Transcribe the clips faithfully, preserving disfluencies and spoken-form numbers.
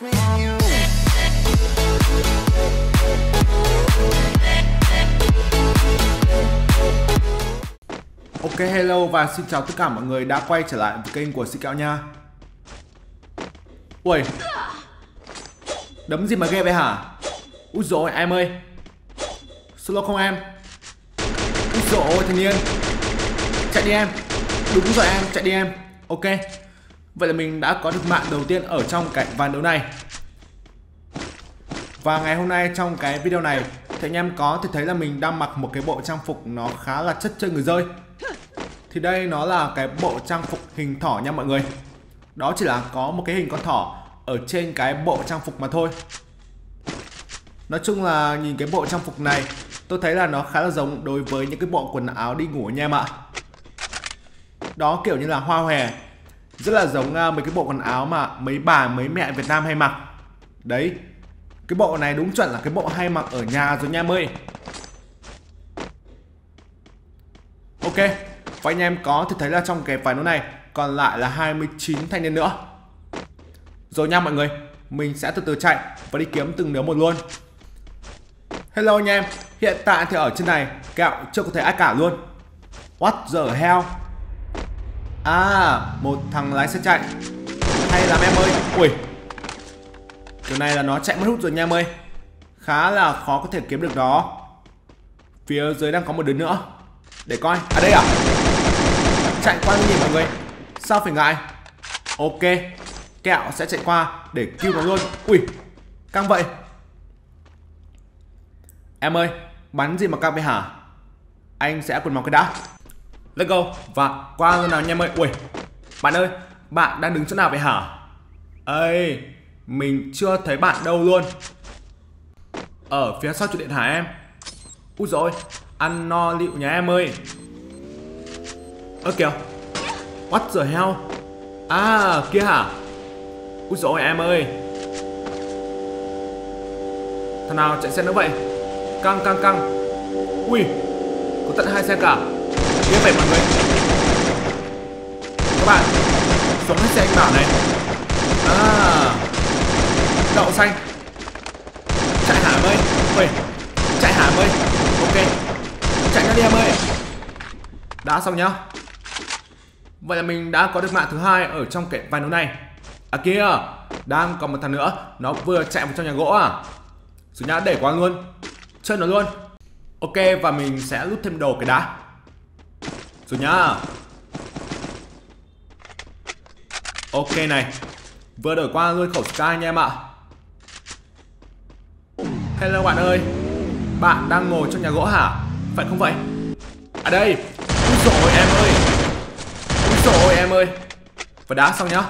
Ok, hello và xin chào tất cả mọi người đã quay trở lại với kênh của Sỹ Kẹo nha. Ui, đấm gì mà ghê vậy hả? Úi dồi em ơi, solo không em? Úi dồi ôi thanh niên, chạy đi em. Đúng rồi em, chạy đi em. Ok, vậy là mình đã có được mạng đầu tiên ở trong cái ván đấu này. Và ngày hôm nay trong cái video này thì anh em có thể thấy là mình đang mặc một cái bộ trang phục nó khá là chất chơi người rơi. Thì đây nó là cái bộ trang phục hình thỏ nha mọi người. Đó chỉ là có một cái hình con thỏ ở trên cái bộ trang phục mà thôi. Nói chung là nhìn cái bộ trang phục này tôi thấy là nó khá là giống đối với những cái bộ quần áo đi ngủ nha em ạ. Đó kiểu như là hoa hòe, rất là giống mấy cái bộ quần áo mà mấy bà mấy mẹ Việt Nam hay mặc. Đấy, cái bộ này đúng chuẩn là cái bộ hay mặc ở nhà rồi nha em ơi. Ok, và anh em có thể thấy là trong cái ván đấu này còn lại là hai mươi chín thanh niên nữa. Rồi nha mọi người, mình sẽ từ từ chạy và đi kiếm từng đứa một luôn. Hello anh em, hiện tại thì ở trên này Kẹo chưa có thấy ai cả luôn. What the hell? À, một thằng lái xe chạy. Hay lắm em ơi. Ui, chỗ này là nó chạy mất hút rồi nha em ơi. Khá là khó có thể kiếm được đó. Phía dưới đang có một đứa nữa. Để coi, à đây à. Chạy qua nhìn mọi người, sao phải ngại. Ok, Kẹo sẽ chạy qua để cứu nó luôn. Ui, căng vậy. Em ơi, bắn gì mà căng vậy hả? Anh sẽ quần móng cái đã. Let's go, và qua luôn nào nha em ơi. Ui, bạn ơi, bạn đang đứng chỗ nào vậy hả? Ê, mình chưa thấy bạn đâu luôn. Ở phía sau trụ điện hả em? Úi dồi, ăn no lịu nhà em ơi. Ơ kìa, what the hell? À, kia hả? Úi dồi em ơi. Thằng nào chạy xe nữa vậy? Căng, căng, căng. Ui, có tận hai xe cả. Như vậy mọi người, các bạn xuống hết xe anh bảo này. À, đậu xanh. Chạy hả em ơi. Ui, chạy hả em ơi. Ok, chạy ra đi em ơi. Đã xong nhá. Vậy là mình đã có được mạng thứ hai ở trong cái ván đấu này. À kia, đang còn một thằng nữa. Nó vừa chạy vào trong nhà gỗ à. Rồi nhá, để qua luôn. Chơi nó luôn. Ok, và mình sẽ rút thêm đồ cái đá. Rồi nhá. Ok này, vừa đổi qua luôn khẩu Sky nha em ạ. Hello bạn ơi, bạn đang ngồi trong nhà gỗ hả? Phải không vậy? À đây. Úi dồi em ơi. Úi dồi em ơi. Và đá xong nhá.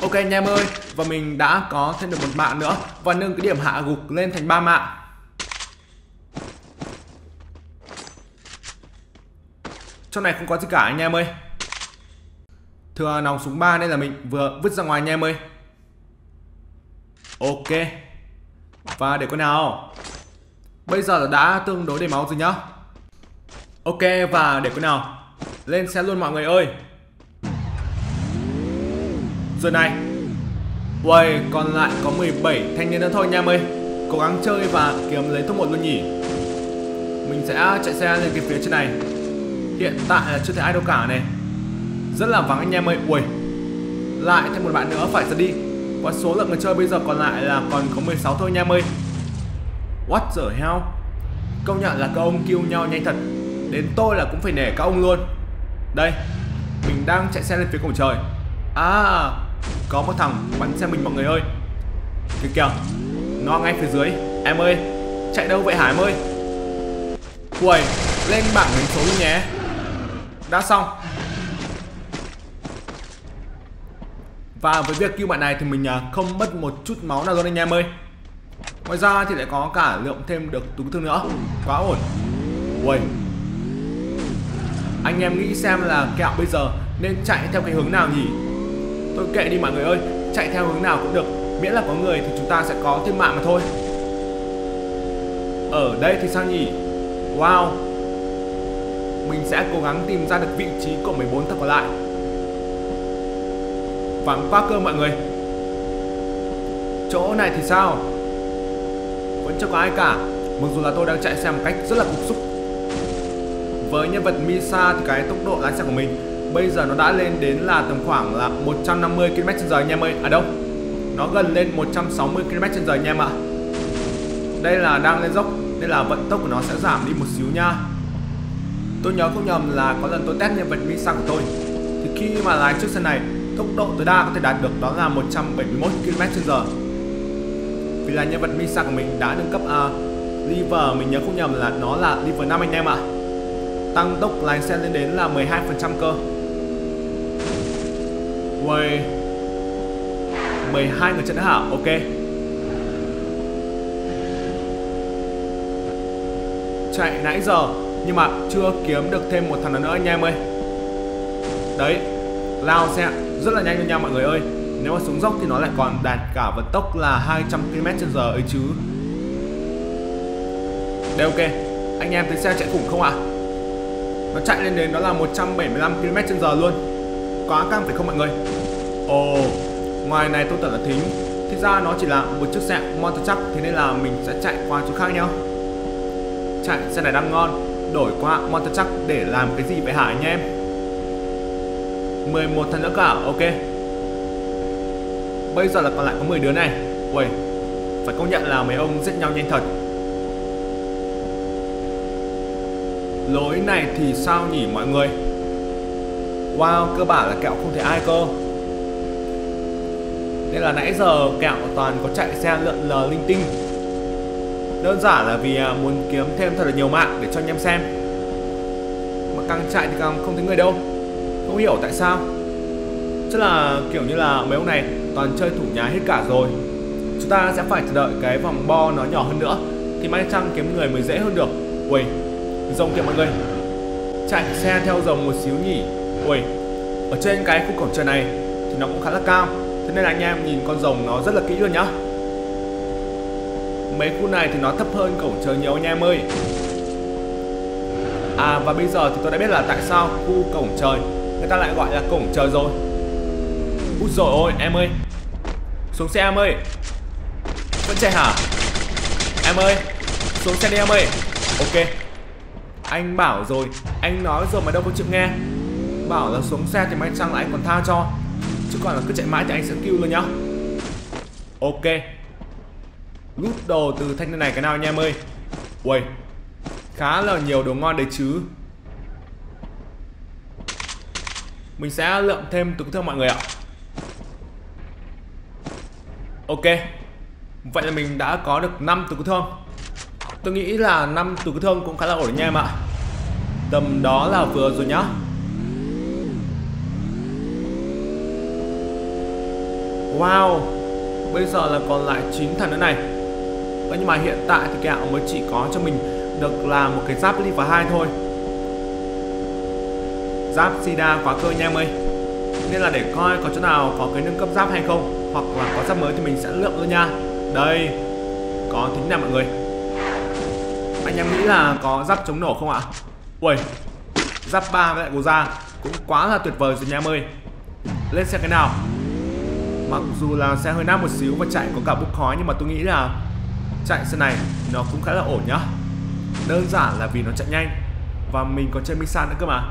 Ok nha em ơi. Và mình đã có thêm được một mạng nữa. Và nâng cái điểm hạ gục lên thành ba mạng. Trong này không có gì cả anh em ơi. Thừa nòng súng ba nên là mình vừa vứt ra ngoài anh em ơi. Ok, và để coi nào. Bây giờ là đã tương đối đầy máu rồi nhá. Ok, và để coi nào. Lên xe luôn mọi người ơi. Rồi này. Uầy, còn lại có mười bảy thanh niên nữa thôi anh em ơi. Cố gắng chơi và kiếm lấy top một luôn nhỉ. Mình sẽ chạy xe lên cái phía trên này. Hiện tại là chưa thấy ai đâu cả này. Rất là vắng anh em ơi. Ui, lại thêm một bạn nữa phải ra đi. Và số lượng người chơi bây giờ còn lại là còn có mười sáu thôi anh em ơi. What the hell. Công nhận là các ông kêu nhau nhanh thật. Đến tôi là cũng phải nể các ông luôn. Đây, mình đang chạy xe lên phía cổng trời. À, có một thằng bắn xe mình mọi người ơi. Kìa kìa, nó ngay phía dưới. Em ơi, chạy đâu vậy hả em ơi? Ui, lên bảng đánh số luôn nhé. Đã xong. Và với việc cứu bạn này thì mình không mất một chút máu nào luôn anh em ơi. Ngoài ra thì lại có cả lượng thêm được tổn thương nữa. Quá ổn. Ui, anh em nghĩ xem là Kẹo bây giờ nên chạy theo cái hướng nào nhỉ? Tôi kệ đi mọi người ơi. Chạy theo hướng nào cũng được, miễn là có người thì chúng ta sẽ có thêm mạng mà thôi. Ở đây thì sao nhỉ? Wow, mình sẽ cố gắng tìm ra được vị trí của mười bốn thằng còn lại. Vắng quá cơ mọi người. chỗ này thì sao? Vẫn chưa có ai cả. Mặc dù là tôi đang chạy xe một cách rất là cục xúc. Với nhân vật Misa thì cái tốc độ lái xe của mình bây giờ nó đã lên đến là tầm khoảng là một trăm năm mươi ki lô mét trên giờ anh em ơi. À đâu, nó gần lên một trăm sáu mươi ki lô mét trên giờ anh em ạ. Đây là đang lên dốc nên là vận tốc của nó sẽ giảm đi một xíu nha. Tôi nhớ không nhầm là có lần tôi test nhân vật Misa của tôi thì khi mà lái chiếc xe này tốc độ tối đa có thể đạt được đó là một trăm bảy mươi mốt ki lô mét trên giờ. Vì là nhân vật Misa của mình đã nâng cấp uh, lever, mình nhớ không nhầm là nó là lever năm anh em ạ. Tăng tốc lái xe lên đến là mười hai phần trăm cơ. Uầy, mười hai người trận hả? Ok. Chạy nãy giờ nhưng mà chưa kiếm được thêm một thằng nào nữa anh em ơi. Đấy, lao xe rất là nhanh cho nhau mọi người ơi. Nếu mà xuống dốc thì nó lại còn đạt cả vận tốc là hai trăm ki lô mét trên giờ ấy chứ. Đấy ok, anh em thấy xe chạy khủng không ạ? À? Nó chạy lên đến đó là một trăm bảy mươi lăm ki lô mét trên giờ luôn. Quá căng phải không mọi người? Ồ, oh, ngoài này tôi tưởng là thính, thì ra nó chỉ là một chiếc xe motor truck. Thế nên là mình sẽ chạy qua chỗ khác nhau. Chạy xe này đang ngon, đổi qua motor truck để làm cái gì vậy hả anh em? mười một thằng nữa cả, ok. Bây giờ là còn lại có mười đứa này. Uầy, phải công nhận là mấy ông giết nhau nhanh thật. Lối này thì sao nhỉ mọi người? Wow, cơ bản là Kẹo không thể ai cơ. Nên là nãy giờ Kẹo toàn có chạy xe lượn lờ linh tinh. Đơn giản là vì muốn kiếm thêm thật là nhiều mạng để cho anh em xem. Mà càng chạy thì càng không thấy người đâu. Không hiểu tại sao. Chắc là kiểu như là mấy ông này toàn chơi thủ nhái hết cả rồi. Chúng ta sẽ phải chờ đợi cái vòng bo nó nhỏ hơn nữa thì may chăng kiếm người mới dễ hơn được. Uầy, rồng kìa mọi người. Chạy xe theo rồng một xíu nhỉ. Ui, ở trên cái khu cổng trời này thì nó cũng khá là cao, thế nên là anh em nhìn con rồng nó rất là kỹ luôn nhá. Mấy khu này thì nó thấp hơn cổng trời nhiều anh em ơi. À và bây giờ thì tôi đã biết là tại sao khu cổng trời người ta lại gọi là cổng trời rồi. Úi dồi ôi em ơi, xuống xe em ơi. Vẫn chạy hả? Em ơi, xuống xe đi em ơi. Ok, anh bảo rồi, anh nói rồi mà đâu có chịu nghe. Bảo là xuống xe thì may chăng là anh còn tha cho, chứ còn là cứ chạy mãi thì anh sẽ kêu luôn nhá. Ok, rút đồ từ thanh này cái nào anh em ơi. Uầy, khá là nhiều đồ ngon đấy chứ. Mình sẽ lượm thêm từ từ mọi người ạ. Ok, vậy là mình đã có được năm từ cứu thương. Tôi nghĩ là năm từ cứu thương cũng khá là ổn nha em ạ. Tầm đó là vừa rồi nhá. Wow, bây giờ là còn lại chín thằng nữa này. Ơ nhưng mà hiện tại thì Kẹo mới chỉ có cho mình được là một cái giáp level hai thôi. Giáp Sida quá cơ nha em ơi. Nên là để coi có chỗ nào có cái nâng cấp giáp hay không, hoặc là có giáp mới thì mình sẽ lượm thôi nha. Đây, có tính nào mọi người? Anh em nghĩ là có giáp chống nổ không ạ? Uầy, giáp ba với lại của ra cũng quá là tuyệt vời rồi nha em ơi. Lên xe cái nào. Mặc dù là xe hơi nát một xíu và chạy có cả bốc khói, nhưng mà tôi nghĩ là chạy xe này nó cũng khá là ổn nhá. Đơn giản là vì nó chạy nhanh và mình có chơi Misa nữa cơ mà,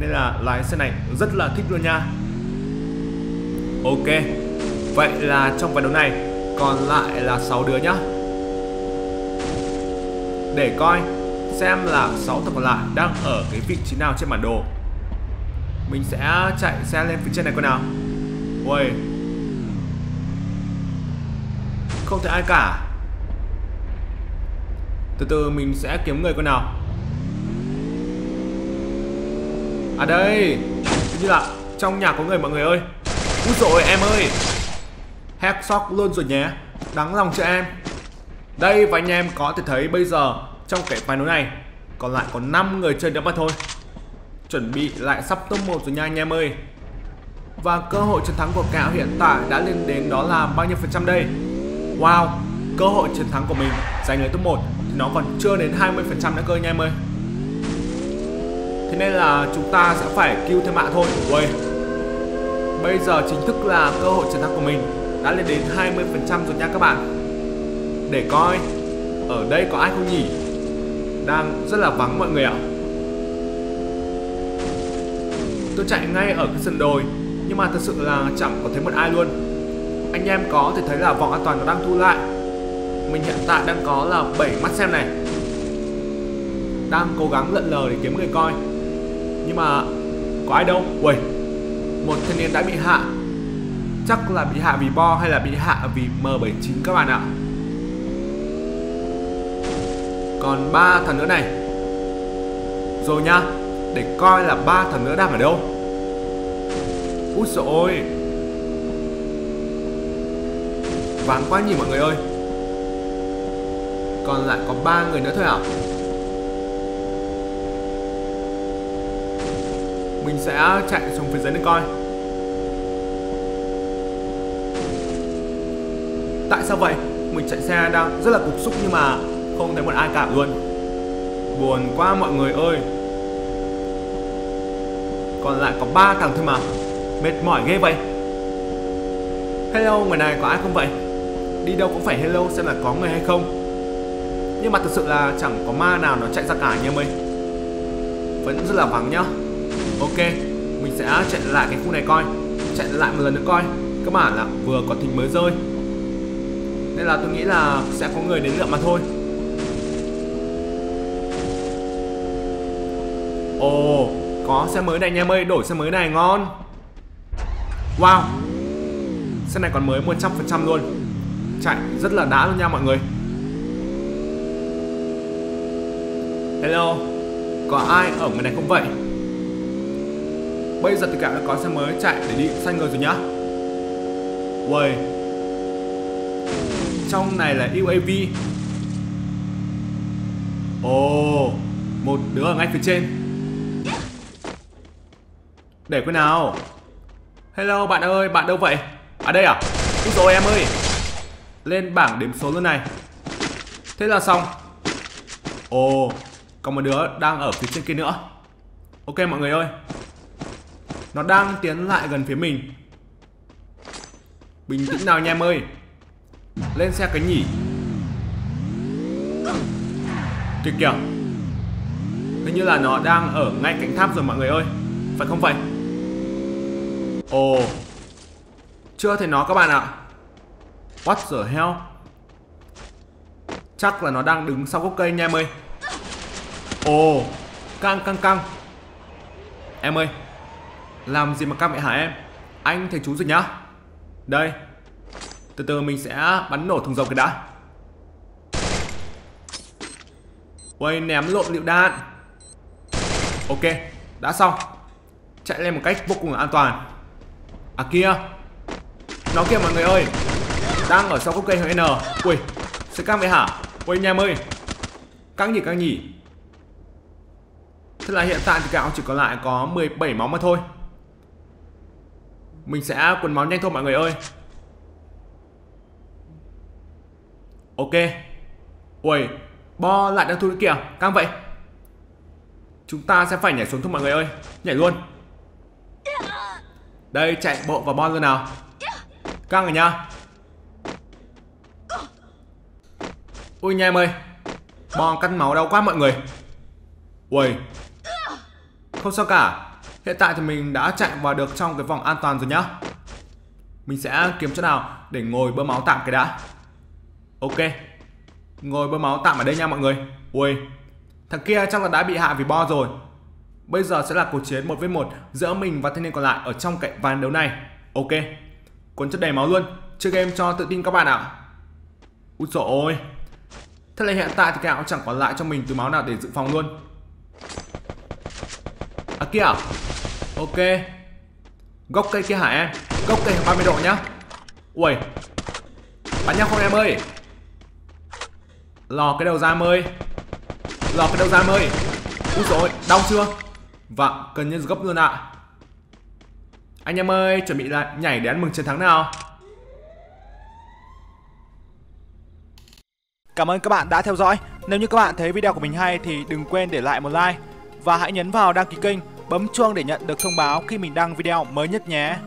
nên là lái xe này rất là thích luôn nha. Ok, vậy là trong ván đấu này còn lại là sáu đứa nhá. Để coi xem là sáu thằng còn lại đang ở cái vị trí nào trên bản đồ. Mình sẽ chạy xe lên phía trên này coi nào. Uầy, không thấy ai cả. Từ từ mình sẽ kiếm người coi nào. À đây, như là trong nhà có người mọi người ơi. Úi dồi ôi, em ơi, headshot luôn rồi nhé. Đáng lòng cho em. Đây và anh em có thể thấy bây giờ trong cái ván đấu này còn lại có năm người chơi nữa mà thôi. Chuẩn bị lại sắp top một rồi nha anh em ơi. Và cơ hội chiến thắng của Kẹo hiện tại đã lên đến đó là bao nhiêu phần trăm đây? Wow, cơ hội chiến thắng của mình giành lấy top một thì nó còn chưa đến hai mươi phần trăm nữa cơ anh em ơi. Thế nên là chúng ta sẽ phải cứu thêm mạng thôi. Uầy, bây giờ chính thức là cơ hội chiến thắng của mình đã lên đến hai mươi phần trăm rồi nha các bạn. Để coi ở đây có ai không nhỉ? Đang rất là vắng mọi người ạ. Tôi chạy ngay ở cái sườn đồi nhưng mà thật sự là chẳng có thấy một ai luôn. Anh em có thể thấy là vòng an toàn nó đang thu lại. Mình hiện tại đang có là bảy mắt xem này. Đang cố gắng lượn lờ để kiếm người coi. Nhưng mà có ai đâu. Uầy, một thanh niên đã bị hạ. Chắc là bị hạ vì bo hay là bị hạ vì M bảy chín các bạn ạ. Còn ba thằng nữa này. Rồi nha. Để coi là ba thằng nữa đang ở đâu. Úi dồi ôi, vắng quá nhỉ mọi người ơi. Còn lại có ba người nữa thôi ạ. Mình sẽ chạy xuống phía dưới để coi. Tại sao vậy? Mình chạy xe đang rất là cục xúc nhưng mà không thấy một ai cả luôn. Buồn quá mọi người ơi. Còn lại có ba thằng thôi mà. Mệt mỏi ghê vậy. Hello, người này có ai không vậy? Đi đâu cũng phải hello xem là có người hay không. Nhưng mà thực sự là chẳng có ma nào nó chạy ra cả nha mình. Vẫn rất là vắng nhá. Ok, mình sẽ chạy lại cái khu này coi. Chạy lại một lần nữa coi. Các bạn là vừa có thính mới rơi nên là tôi nghĩ là sẽ có người đến lượm mà thôi. Ồ, oh, có xe mới này anh em ơi, đổi xe mới này ngon. Wow, xe này còn mới một trăm phần trăm luôn. Chạy rất là đã luôn nha mọi người. Hello, có ai ở ngoài này không vậy? Bây giờ thì cả đã có xe mới chạy để đi xanh người rồi nhá. Uầy, trong này là U A V. Ồ, oh, một đứa ở ngay phía trên. Để quên nào. Hello bạn ơi, bạn đâu vậy? À đây à? Úi dồi em ơi. Lên bảng điểm số luôn này. Thế là xong. Ồ, oh, còn một đứa đang ở phía trên kia nữa. Ok mọi người ơi, nó đang tiến lại gần phía mình. Bình tĩnh nào anh em ơi. Lên xe cái nhỉ. Kìa kìa, hình như là nó đang ở ngay cạnh tháp rồi mọi người ơi. Phải không vậy? Ồ, oh, chưa thấy nó các bạn ạ. What the hell. Chắc là nó đang đứng sau gốc cây anh em ơi. Ồ, oh, căng căng căng. Em ơi, làm gì mà căng vậy hả em? Anh thấy chú rồi nhá. Đây, từ từ mình sẽ bắn nổ thùng dầu cái đã. Quay ném lộn lựu đạn. Ok, đã xong. Chạy lên một cách vô cùng an toàn. À kia, nó kia mọi người ơi, đang ở sau gốc cây hồi N. Ui, sẽ căng vậy hả? Ui anh em ơi, căng gì căng nhỉ. Thế là hiện tại thì Kẹo chỉ còn lại có mười bảy máu mà thôi. Mình sẽ quần máu nhanh thôi mọi người ơi. Ok. Ui, bo lại đang thu nữa kìa, căng vậy. Chúng ta sẽ phải nhảy xuống thôi mọi người ơi. Nhảy luôn. Đây, chạy bộ vào bon luôn nào. Căng rồi nha. Ui nha em ơi, bon cắt máu đau quá mọi người. Ui, không sao cả. Hiện tại thì mình đã chạy vào được trong cái vòng an toàn rồi nhá. Mình sẽ kiếm chỗ nào để ngồi bơm máu tạm cái đã. Ok, ngồi bơm máu tạm ở đây nha mọi người. Ui, thằng kia chắc là đã bị hạ vì bo rồi. Bây giờ sẽ là cuộc chiến một vs một giữa mình và thanh niên còn lại ở trong cái ván đấu này. Ok, cuốn chất đầy máu luôn. Chơi game cho tự tin các bạn ạ. Úi dồi ôi. Thế là hiện tại thì Kẹo chẳng còn lại cho mình túi máu nào để dự phòng luôn. À kia à? Ok, gốc cây kia hả em? Gốc cây ba mươi độ nhá. Ui, bắn nhau không em ơi? Lò cái đầu ra em ơi. Lò cái đầu ra em ơi. Úi dồi ôi, đau chưa? Vâng, cần nhân gấp luôn ạ. À, anh em ơi, chuẩn bị lại nhảy để ăn mừng chiến thắng nào. Cảm ơn các bạn đã theo dõi. Nếu như các bạn thấy video của mình hay thì đừng quên để lại một like. Và hãy nhấn vào đăng ký kênh, bấm chuông để nhận được thông báo khi mình đăng video mới nhất nhé.